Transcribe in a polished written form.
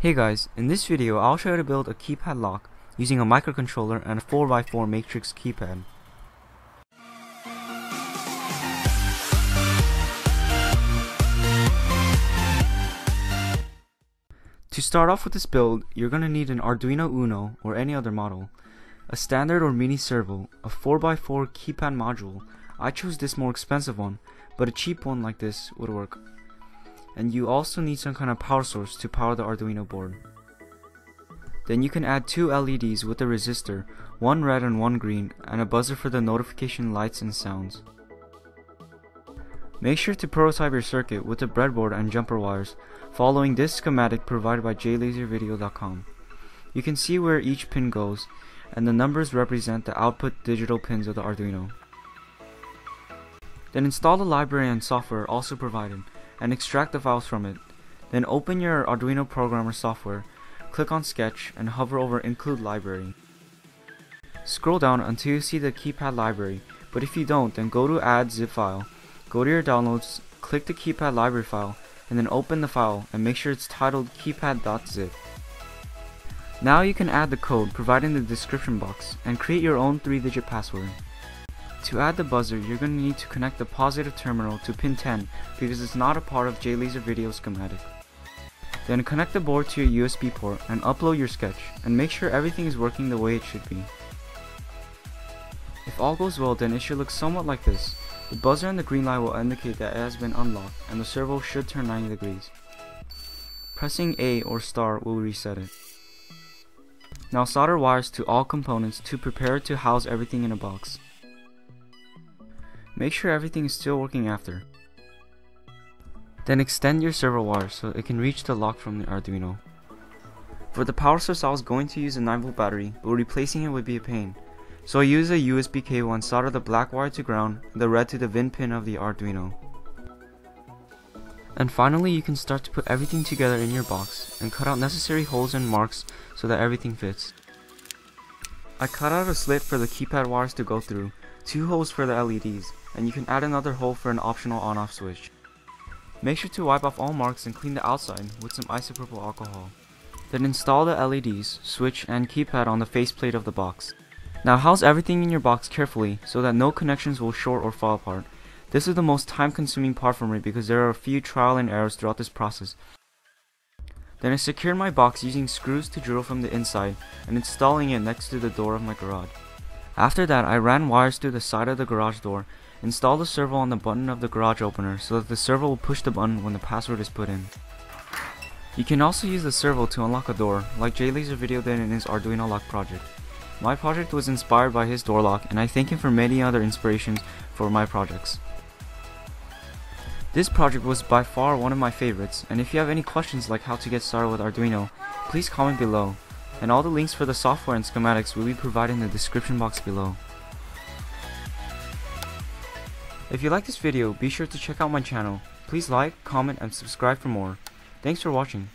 Hey guys, in this video I'll show you how to build a keypad lock using a microcontroller and a 4x4 matrix keypad. To start off with this build, you're going to need an Arduino Uno or any other model, a standard or mini servo, a 4x4 keypad module. I chose this more expensive one, but a cheap one like this would work. And you also need some kind of power source to power the Arduino board. Then you can add two LEDs with a resistor, one red and one green, and a buzzer for the notification lights and sounds. Make sure to prototype your circuit with the breadboard and jumper wires, following this schematic provided by JLaserVideo.com. You can see where each pin goes, and the numbers represent the output digital pins of the Arduino. Then install the library and software also provided, and extract the files from it. Then open your Arduino programmer software, click on Sketch, and hover over Include Library. Scroll down until you see the keypad library, but if you don't, then go to Add Zip File, go to your downloads, click the keypad library file, and then open the file and make sure it's titled keypad.zip. Now you can add the code provided in the description box and create your own 3-digit password. To add the buzzer, you're going to need to connect the positive terminal to pin 10 because it's not a part of JLaserVideo schematic. Then connect the board to your USB port and upload your sketch and make sure everything is working the way it should be. If all goes well, then it should look somewhat like this. The buzzer and the green light will indicate that it has been unlocked and the servo should turn 90 degrees. Pressing A or star will reset it. Now solder wires to all components to prepare to house everything in a box. Make sure everything is still working after. Then extend your servo wire so it can reach the lock from the Arduino. For the power source, I was going to use a 9V battery, but replacing it would be a pain. So I used a USB cable and soldered the black wire to ground, the red to the VIN pin of the Arduino. And finally, you can start to put everything together in your box and cut out necessary holes and marks so that everything fits. I cut out a slit for the keypad wires to go through, 2 holes for the LEDs, and you can add another hole for an optional on-off switch. Make sure to wipe off all marks and clean the outside with some isopropyl alcohol. Then install the LEDs, switch, and keypad on the faceplate of the box. Now house everything in your box carefully so that no connections will short or fall apart. This is the most time-consuming part for me because there are a few trial and errors throughout this process. Then I secured my box using screws to drill from the inside and installing it next to the door of my garage. After that, I ran wires through the side of the garage door, installed the servo on the button of the garage opener so that the servo will push the button when the password is put in. You can also use the servo to unlock a door, like JLaserVideo did in his Arduino lock project. My project was inspired by his door lock, and I thank him for many other inspirations for my projects. This project was by far one of my favorites, and if you have any questions like how to get started with Arduino, please comment below. And all the links for the software and schematics will be provided in the description box below. If you like this video, be sure to check out my channel. Please like, comment, and subscribe for more. Thanks for watching.